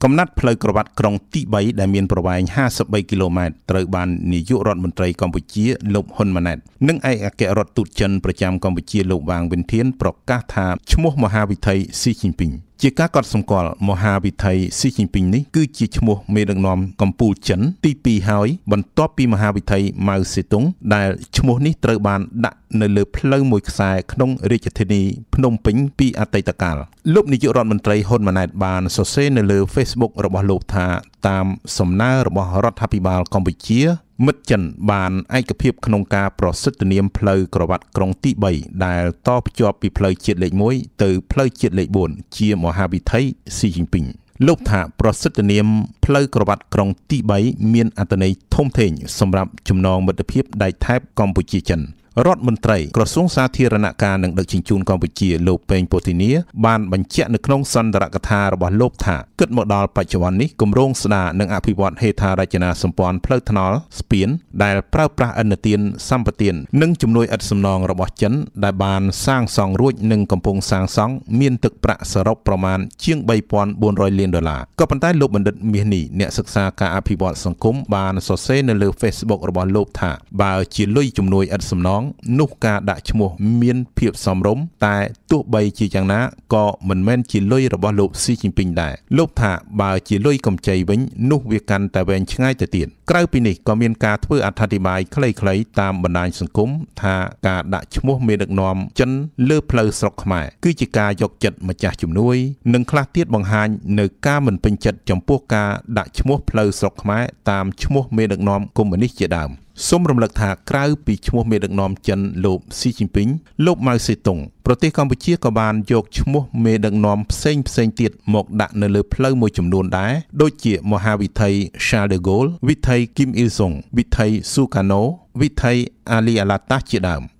Công nát phơi cờ bạc krong tí bảy đại miền bờ vai 57 km tới bàn nị dụ rọt bồn tây Campuchia lục hôn mặn nâng ai kẻ rọt tụt chânประจำ Campuchia lục vàng bên thiên pro cá thà chum mô hà vị thầy Xi Jinping chỉ các con sông cỏ mô hà vị thầy Xi Jinping ní cứ chỉ chum mô mê đường nòm Campuchia tipi hói bần top pi mô hà vị thầy Mao Zedong đại chum mô ní tới bàn đã nơi lừa phơi mùi xài không rê chật thề Phnom Penh pi Atay Takal lục nị dụ rọt bồn tây hôn mặn bàn so sánh nơi lừa Facebook របស់លោកថាតាមសំណើរបស់រដ្ឋាភិបាលកម្ពុជាមិត្តចិនបានឯកភាពក្នុងការប្រសិទ្ធនាមផ្លូវក្រវ៉ាត់ក្រុងទី3ដែលតភ្ជាប់ពីផ្លូវជាតិលេខ1ទៅផ្លូវជាតិលេខ4ជាមហាវិថីស៊ីជីនពីងលោកថាប្រសិទ្ធនាមផ្លូវក្រវ៉ាត់ក្រុងទី3មានអត្ថន័យធំធេងសម្រាប់ចំណងមិត្តភាពដៃថែបកម្ពុជាចិនរដ្ឋមន្ត្រីក្រសួងសាធារណការនិងដឹកជញ្ជូនកម្ពុជាលោកពេញពោធិនាបានបញ្ជាក់នៅក្នុងសន្ទរកថារបស់លោកថាគិតមកដល់បច្ចុប្បន្ននេះគម្រោងស្ដារនិងអភិវឌ្ឍហេដ្ឋារចនាសម្ព័ន្ធផ្លូវថ្នល់ស្ពានដែលប្រើប្រាស់ឥណទានសម្បទាននិងជំនួយឥតសំណងរបស់ចិនដែលបានសាងសង់រួចនិងកំពុងសាងសង់មានទឹកប្រាក់សរុបប្រមាណជាង $3,400 លានដុល្លារក៏ប៉ុន្តែលោកបណ្ឌិតមាសនេះអ្នកសិក្សាការអភិវឌ្ឍសង្គមបានសរសេរនៅលើ Facebook របស់លោកថាបើជាលុយជំនួយឥតសំណងនោះការដាក់ឈ្មោះមានភាពសមរម្យតែទោះបីជាយ៉ាងណាក៏មិនមែនជាលុយរបស់លោកស៊ីជីនពីងដែរលោកថាបើជាលុយកម្ចីវិញនោះវាកាន់តែវែងឆ្ងាយទៅទៀតក្រៅពីនេះក៏មានការធ្វើអត្ថាធិប្បាយខ្លីៗតាមបណ្ដាញសង្គមថាការដាក់ឈ្មោះមេដឹកនាំចិនលើផ្លូវស្រុកខ្មែរគឺជាការយកចិត្តម្ចាស់ជំនួយនិងខ្លះទៀតបង្ហាញនៅការមិនពេញចិត្តចំពោះការដាក់ឈ្មោះផ្លូវស្រុកខ្មែរតាមឈ្មោះមេដឹកនាំកុម្មុយនីសជាដើមសូមរំលឹកថាក្រៅពីឈ្មោះមេដឹកនាំចិនលោកស៊ីជីនពីងលោកម៉ៅសេតុងប្រទេសកម្ពុជាក៏បានយកឈ្មោះមេដឹកនាំផ្សេងទៀតមកដាក់នៅលើផ្លូវមួយចំនួនដែរដូចជាមហាវិថី Charles de Gaulle វិថី Kim Il Sung វិថី Sukarno វិថី Ali Alatachidam